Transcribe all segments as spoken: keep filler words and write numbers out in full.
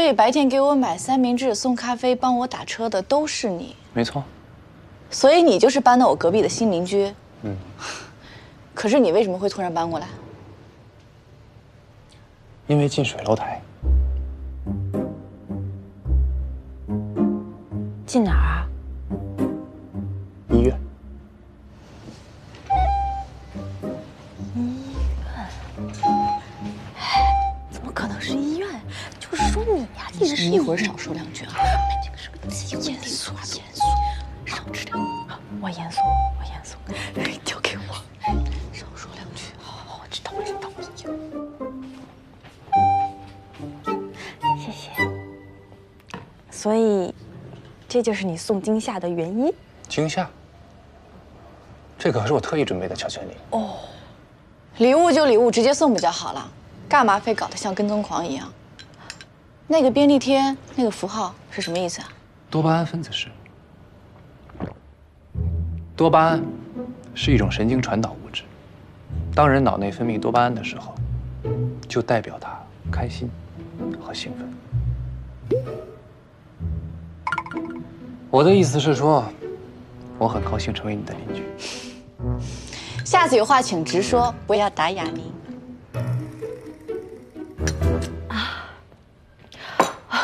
所以白天给我买三明治、送咖啡、帮我打车的都是你。没错。所以你就是搬到我隔壁的新邻居。嗯。可是你为什么会突然搬过来？因为进水楼台。进哪儿啊？医院。 你一会儿少说两句啊！这个是个严肃，严肃，少吃点。我严肃，我严肃，丢给我，少说两句。好好好，我知道，我知道，我知道。谢谢。所以，这就是你送惊吓的原因。惊吓？这个可是我特意准备的小权利。哦，礼物就礼物，直接送不就好了？干嘛非搞得像跟踪狂一样？ 那个便利贴，那个符号是什么意思啊？多巴胺分子式。多巴胺是一种神经传导物质，当人脑内分泌多巴胺的时候，就代表他开心和兴奋。我的意思是说，我很高兴成为你的邻居。下次有话请直说，不要打哑谜。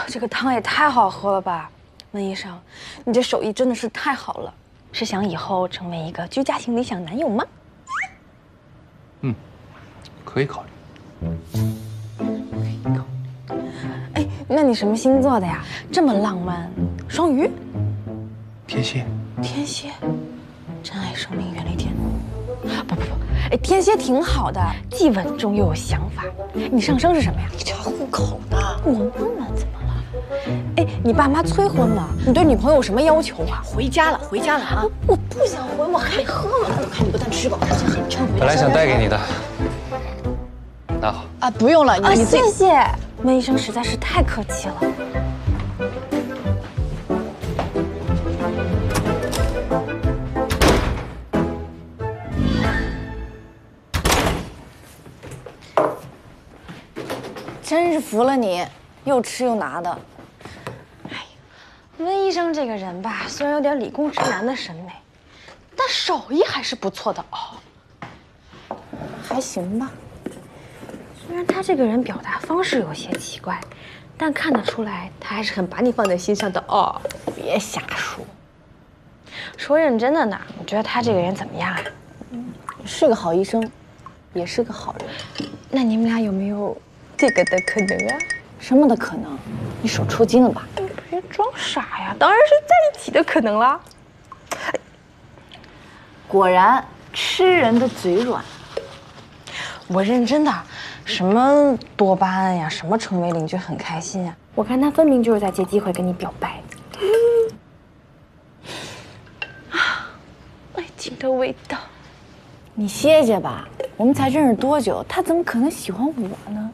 这个汤也太好喝了吧，温医生，你这手艺真的是太好了。是想以后成为一个居家型理想男友吗？嗯，可以考虑。可以考虑。哎，那你什么星座的呀？这么浪漫，双鱼？天蝎。天蝎，真爱生命原力天。不不不，哎，天蝎挺好的，既稳重又有想法。你上升是什么呀？你查户口呢？我问问怎么？ 哎，你爸妈催婚了？你对女朋友有什么要求啊？回家了，回家了啊！我不想回，我还喝了。我看你不但吃饱，还很撑。本来想带给你的，拿好啊，不用了，你谢谢。温医生实在是太客气了。真是服了你。 又吃又拿的，哎呀，温医生这个人吧，虽然有点理工直男的审美，但手艺还是不错的哦，还行吧。虽然他这个人表达方式有些奇怪，但看得出来他还是很把你放在心上的哦。别瞎说，说认真的呢，你觉得他这个人怎么样啊？嗯，是个好医生，也是个好人。那你们俩有没有这个的可能啊？ 什么的可能？你手抽筋了吧？别装傻呀！当然是在一起的可能啦。果然吃人的嘴软。我认真的，什么多巴胺呀，什么成为邻居很开心呀，我看他分明就是在借机会跟你表白。啊，爱情的味道。你歇歇吧，我们才认识多久，他怎么可能喜欢我呢？